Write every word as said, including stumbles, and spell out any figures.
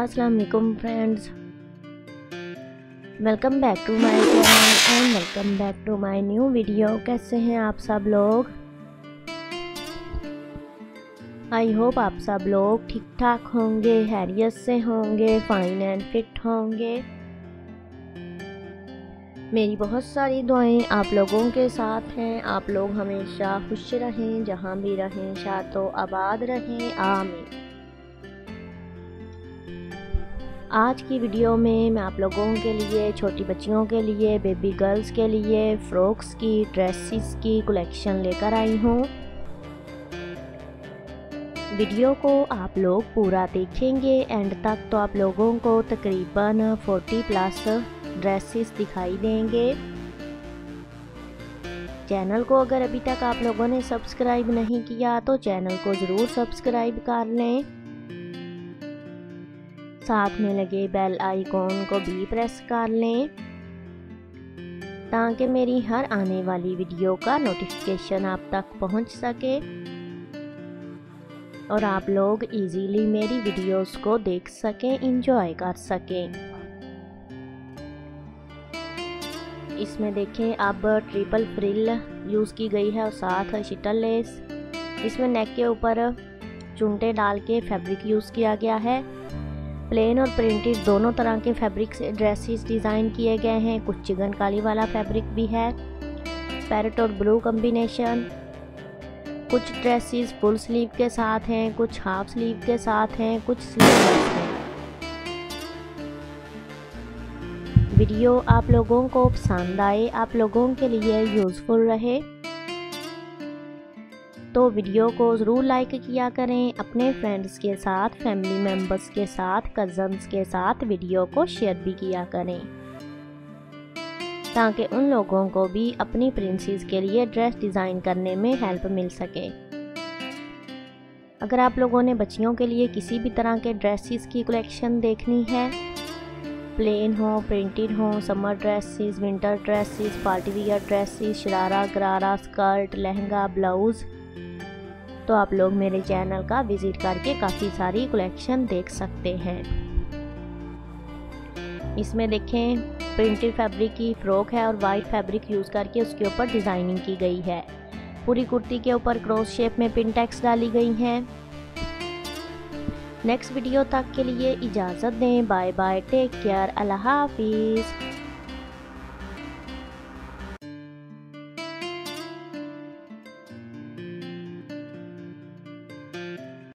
अस्सलाम वालेकुम friends, welcome back to my channel and welcome back to my new video. कैसे हैं आप सब लोग? आई होप आप सब लोग ठीक ठाक होंगे, हैरियत से होंगे, फाइन एंड फिट होंगे। मेरी बहुत सारी दुआएं आप लोगों के साथ हैं। आप लोग हमेशा खुश रहें, जहां भी रहें शादो आबाद रहें, आमीन। आज की वीडियो में मैं आप लोगों के लिए, छोटी बच्चियों के लिए, बेबी गर्ल्स के लिए फ्रॉक्स की, ड्रेसेस की कलेक्शन लेकर आई हूँ। वीडियो को आप लोग पूरा देखेंगे एंड तक, तो आप लोगों को तकरीबन चालीस प्लस ड्रेसेस दिखाई देंगे। चैनल को अगर अभी तक आप लोगों ने सब्सक्राइब नहीं किया तो चैनल को ज़रूर सब्सक्राइब कर लें, साथ में लगे बेल आइकॉन को भी प्रेस कर लें ताकि मेरी हर आने वाली वीडियो का नोटिफिकेशन आप तक पहुंच सके और आप लोग इजीली मेरी वीडियोस को देख सकें, एंजॉय कर सकें। इसमें देखें अब ट्रिपल फ्रिल यूज़ की गई है और साथ शिटल लेस। इसमें नेक के ऊपर चुंटे डाल के फैब्रिक यूज़ किया गया है। प्लेन और प्रिंटेड दोनों तरह के फैब्रिक से ड्रेसेस डिज़ाइन किए गए हैं। कुछ चिकनकारी वाला फैब्रिक भी है, पैरेट और ब्लू कॉम्बिनेशन। कुछ ड्रेसेस फुल स्लीव के साथ हैं, कुछ हाफ स्लीव के साथ हैं, कुछ स्लीवलेस हैं। वीडियो आप लोगों को पसंद आए, आप लोगों के लिए यूज़फुल रहे तो वीडियो को ज़रूर लाइक किया करें। अपने फ्रेंड्स के साथ, फैमिली मेम्बर्स के साथ, कज़न्स के साथ वीडियो को शेयर भी किया करें ताकि उन लोगों को भी अपनी प्रिंसेस के लिए ड्रेस डिज़ाइन करने में हेल्प मिल सके। अगर आप लोगों ने बच्चियों के लिए किसी भी तरह के ड्रेसेस की कलेक्शन देखनी है, प्लेन हो, प्रिंटेड हो, summer dresses, winter dresses, party wear dresses, sharara, gharara, skirt, lehenga, blouse, तो आप लोग मेरे चैनल का विज़िट करके काफ़ी सारी कलेक्शन देख सकते हैं। इसमें देखें प्रिंटेड फैब्रिक की फ्रॉक है और वाइट फैब्रिक यूज़ करके उसके ऊपर डिज़ाइनिंग की गई है। पूरी कुर्ती के ऊपर क्रॉस शेप में पिन टैक्स डाली गई हैं। नेक्स्ट वीडियो तक के लिए इजाज़त दें। बाय बाय, टेक केयर, अल्लाह हाफिज़।